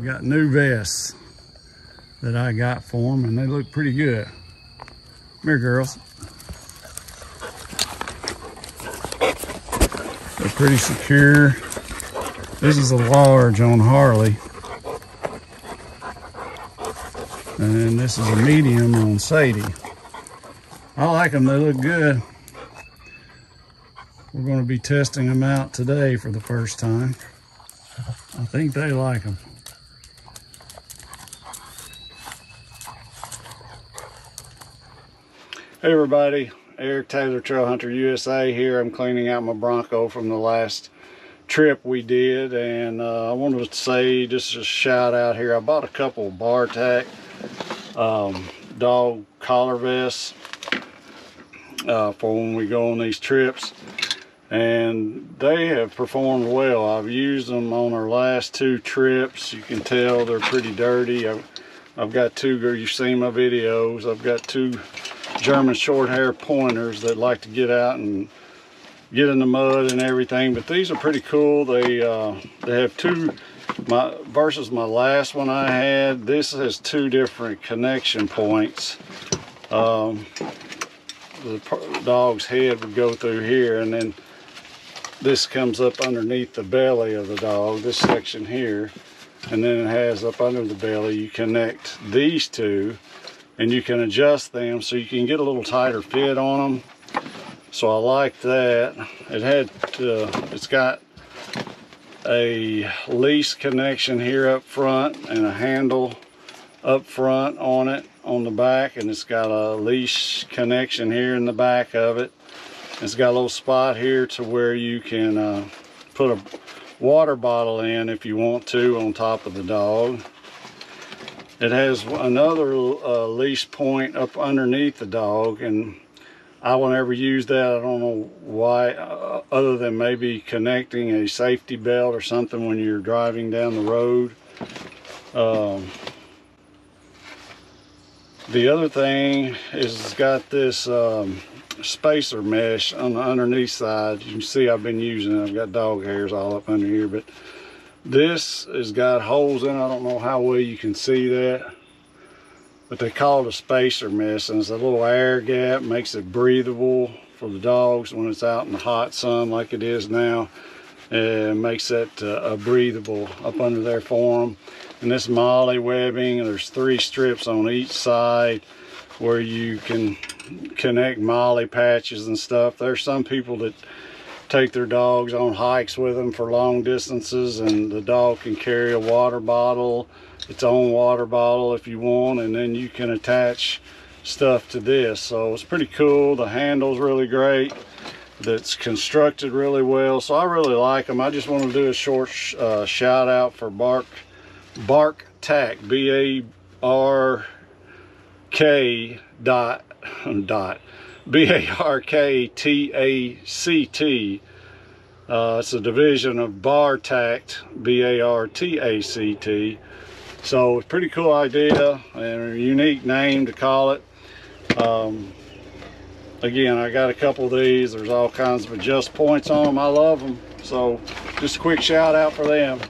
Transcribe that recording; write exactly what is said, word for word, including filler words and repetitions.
They've got new vests that I got for them, and they look pretty good. Come here, girls. They're pretty secure. This is a large on Harley. And this is a medium on Sadie. I like them, they look good. We're gonna be testing them out today for the first time. I think they like them. Hey everybody, Eric Taylor Trail Hunter U S A here. I'm cleaning out my Bronco from the last trip we did, and uh, I wanted to say just a shout out here. I bought a couple Bartact um, dog collar vests uh, for when we go on these trips, and they have performed well. I've used them on our last two trips. You can tell they're pretty dirty. I've, I've got two, you've seen my videos, I've got two German short hair pointers that like to get out and get in the mud and everything, but these are pretty cool. They uh, they have two, my versus my last one I had, this has two different connection points. Um, the dog's head would go through here, and then this comes up underneath the belly of the dog, this section here, and then it has up under the belly, you connect these two and you can adjust them so you can get a little tighter fit on them. So I like that. It had, uh, it's got a leash connection here up front and a handle up front on it, on the back, and it's got a leash connection here in the back of it. It's got a little spot here to where you can uh, put a water bottle in if you want to on top of the dog. It has another uh, leash point up underneath the dog, and I will never use that. I don't know why, uh, other than maybe connecting a safety belt or something when you're driving down the road. Um, the other thing is it's got this um, spacer mesh on the underneath side. You can see I've been using it. I've got dog hairs all up under here, but this has got holes in it. I don't know how well you can see that, but they call it a spacer mesh, and it's a little air gap, makes it breathable for the dogs when it's out in the hot sun like it is now, and makes that uh, breathable up under there for them. And this molly webbing, there's three strips on each side where you can connect molly patches and stuff. There's some people that take their dogs on hikes with them for long distances, and the dog can carry a water bottle, its own water bottle if you want, and then you can attach stuff to this. So it's pretty cool. The handle's really great. That's constructed really well. So I really like them. I just want to do a short uh, shout out for Bark Bartact, B A R K dot dot. B A R K T A C T. Uh, it's a division of Bartact, B A R T A C T. So it's a pretty cool idea and a unique name to call it. Um, again, I got a couple of these. There's all kinds of adjust points on them. I love them. So just a quick shout out for them.